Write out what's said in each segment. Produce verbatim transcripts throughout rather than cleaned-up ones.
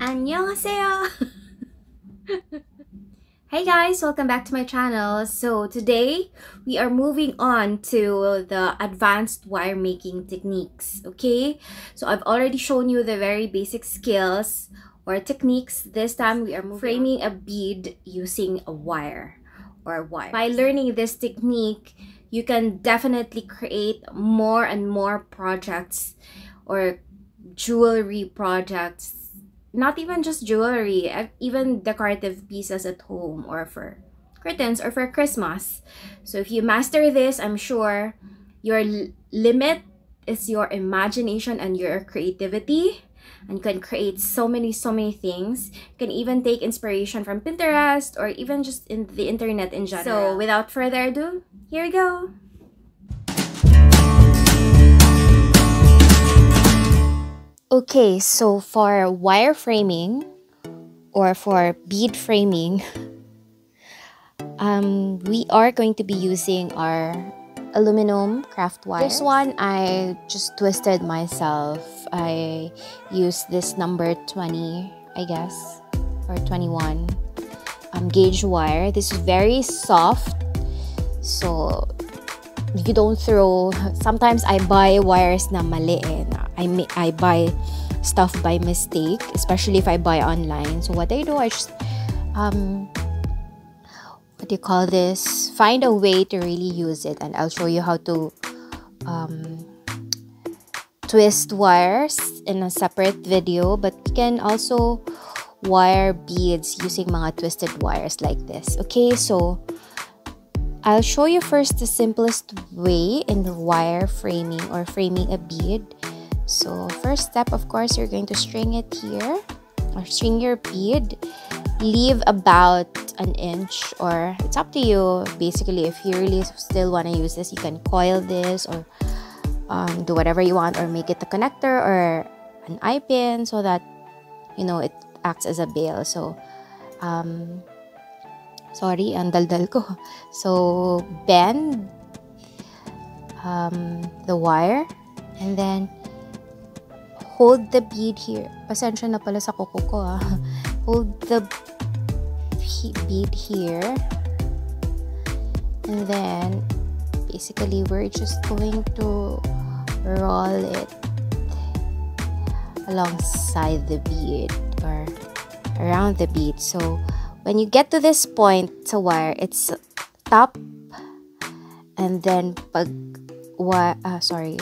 안녕하세요. Hey guys, welcome back to my channel. So today we are moving on to the advanced wire making techniques. Okay, so I've already shown you the very basic skills or techniques. This time we are framing a bead using a wire or wire. By learning this technique, you can definitely create more and more projects or jewelry projects. Not even just jewelry, even decorative pieces at home or for curtains or for Christmas. So if you master this, I'm sure your limit is your imagination and your creativity, and you can create so many so many things. You can even take inspiration from Pinterest or even just in the internet in general. So without further ado, here we go. Okay, so for wire framing or for bead framing, um, we are going to be using our aluminum craft wire. This one, I just twisted myself. I used this number twenty, I guess, or twenty-one um, gauge wire. This is very soft, so you don't throw. Sometimes I buy wires na mali eh. I, I buy stuff by mistake, especially if I buy online. So what I do, I just, um, what do you call this? Find a way to really use it. And I'll show you how to um, twist wires in a separate video. But you can also wire beads using mga twisted wires like this. Okay, so I'll show you first the simplest way in the wire framing or framing a bead. So first step, of course, you're going to string it here or string your bead. Leave about an inch, or it's up to you. Basically, if you really still want to use this, you can coil this or um, do whatever you want, or make it a connector or an eye pin so that, you know, it acts as a bail. So, um, sorry, ang daldal ko. So bend um, the wire and then hold the bead here. Pasensya na pala sa kuko ko ah. Hold the bead here. And then, basically, we're just going to roll it alongside the bead or around the bead. So, when you get to this point sa wire, it's top. And then, pag... Wa, ah, sorry.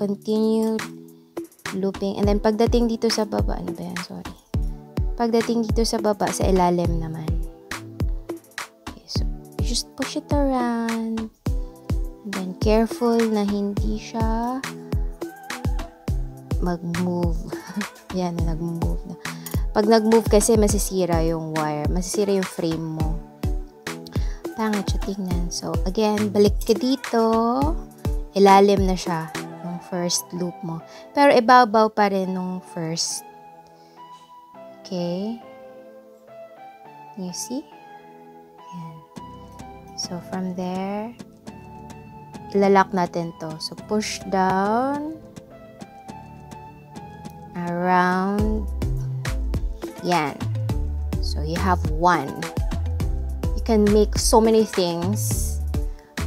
Continue looping, and then pagdating dito sa baba, ano ba yan? Sorry. Pagdating dito sa baba, sa ilalim naman. Okay, so you just push it around, and then careful na hindi siya mag-move. Yan, nag-move na. Pag nag-move kasi, masisira yung wire, masisira yung frame mo. Pangit siya tingnan. So again, balik ka dito, ilalim na siya. First loop mo. Pero ibabaw pa rin nung first. Okay. You see? Ayan. So, from there, ilalak natin to. So, push down. Around. Yan. So, you have one. You can make so many things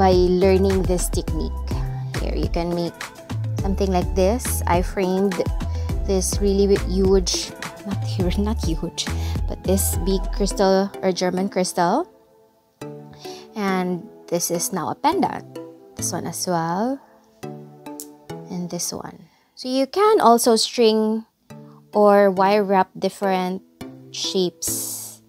by learning this technique. Here, you can make something like this. I framed this really huge, not huge, not huge, but this big crystal or German crystal. And this is now a pendant. This one as well. And this one. So you can also string or wire wrap different shapes.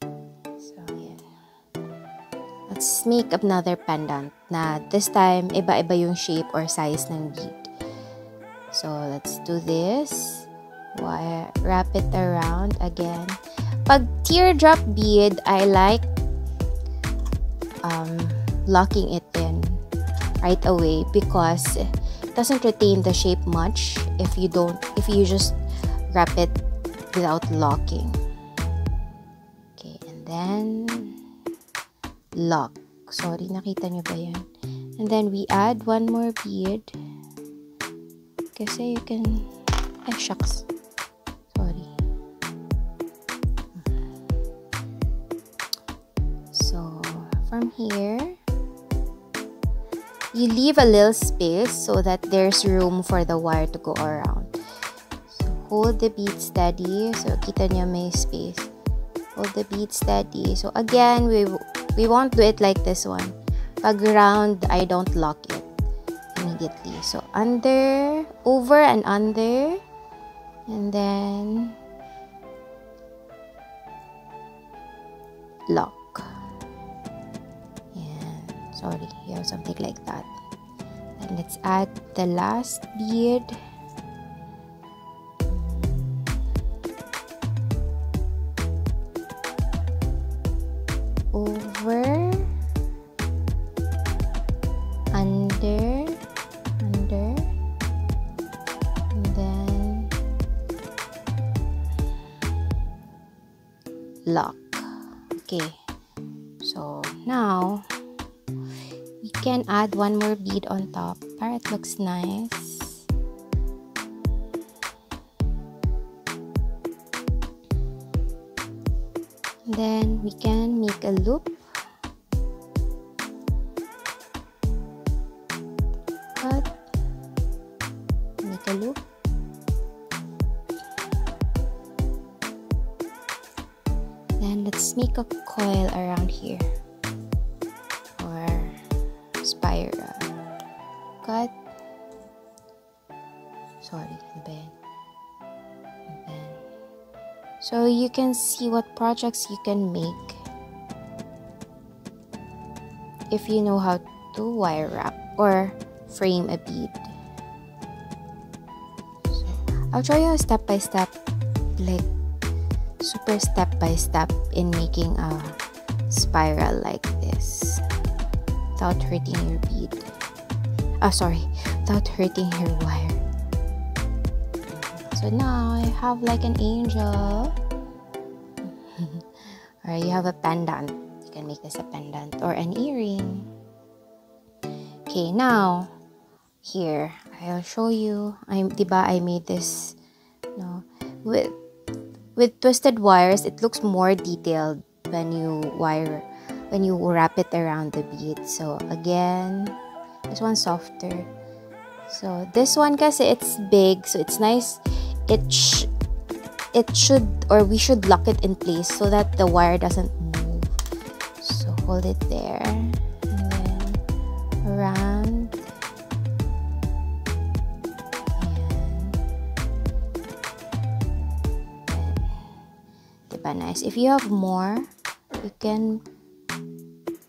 So yeah. Let's make another pendant. Na this time, iba-iba yung shape or size ng bead. So, let's do this. Wire, wrap it around again. Pag teardrop bead, I like um, locking it in right away because it doesn't retain the shape much if you don't, if you just wrap it without locking. Okay, and then lock. Sorry, nakita nyo ba yan? And then we add one more bead. Kasi you can... Eh, shucks. Sorry. here. You leave a little space so that there's room for the wire to go around. So hold the bead steady. So kita nyo may space. Hold the bead steady. So again, we we won't do it like this one. Pag round, I don't lock it immediately. So under, over and under, and then lock. Sorry, yeah, something like that. And let's add the last bead. Over, under, under, and then lock. Okay, so now can add one more bead on top para it looks nice. Then we can make a loop. But make a loop. Then let's make a coil around here. Spiral cut. Sorry, bend. Bend. So you can see what projects you can make if you know how to wire wrap or frame a bead. So I'll show you a step by step, like super step by step in making a spiral like this. Without hurting your bead. Oh, sorry, without hurting your wire. So now I have like an angel, or you have a pendant. You can make this a pendant or an earring. Okay, now here I'll show you. I'm, diba, I made this. No, with with twisted wires, it looks more detailed when you wire. When you wrap it around the bead. So again, this one's softer. So this one, kasi it's big, so it's nice. It sh it should, or we should lock it in place so that the wire doesn't move. So hold it there, and then around. And diba nice? If you have more, you can.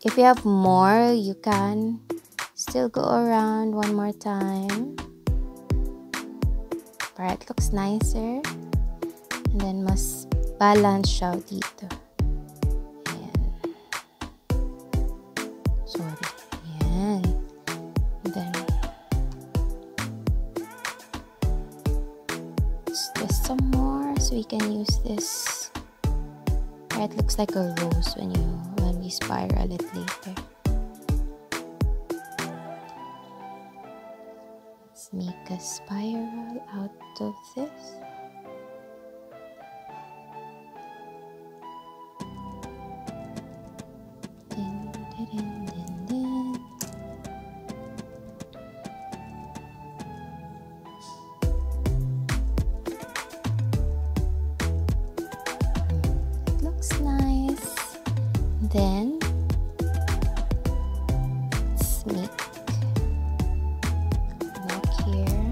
If you have more, you can still go around one more time. Para it looks nicer. And then mas balance siya dito. Ayan. Sorry. Ayan. And then let's twist some more so we can use this. Para it looks like a rose when you spiral it later. Let's make a spiral out of this. Din, din, din, din. It looks nice. Then let's make a lock here.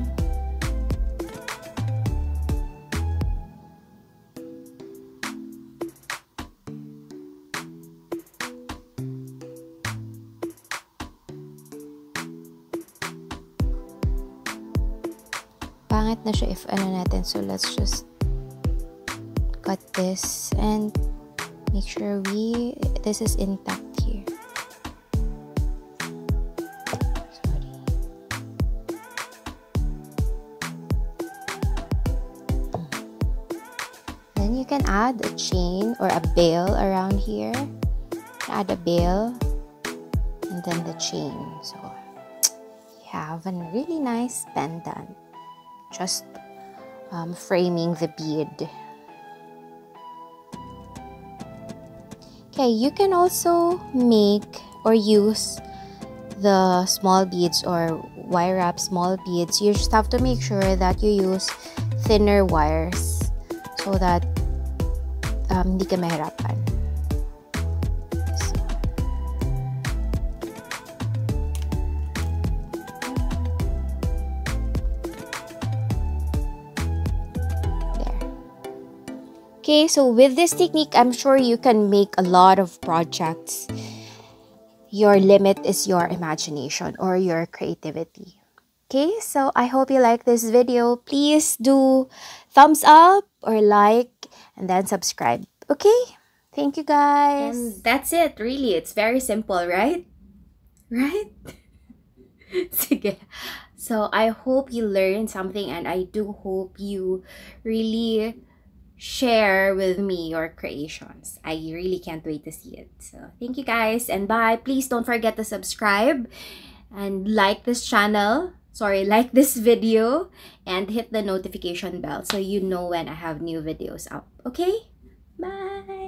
Pangit na siya if ano natin, so let's just cut this and make sure we this is intact here. Sorry. Then you can add a chain or a bale around here. Add a bale and then the chain. So you have a really nice pendant. Just um, framing the bead. Okay, you can also make or use the small beads or wire wrap small beads, you just have to make sure that you use thinner wires so that um, hindi ka mahirapan. So. There. Okay, so with this technique, I'm sure you can make a lot of projects. Your limit is your imagination or your creativity. Okay, so I hope you like this video. Please do thumbs up or like and then subscribe. Okay, thank you guys. And that's it, really. It's very simple, right? Right? Sige. So I hope you learned something, and I do hope you really share with me your creations. I really can't wait to see it. So thank you guys, and bye. Please don't forget to subscribe and like this channel. Sorry, like this video and hit the notification bell so you know when I have new videos up. Okay? Bye!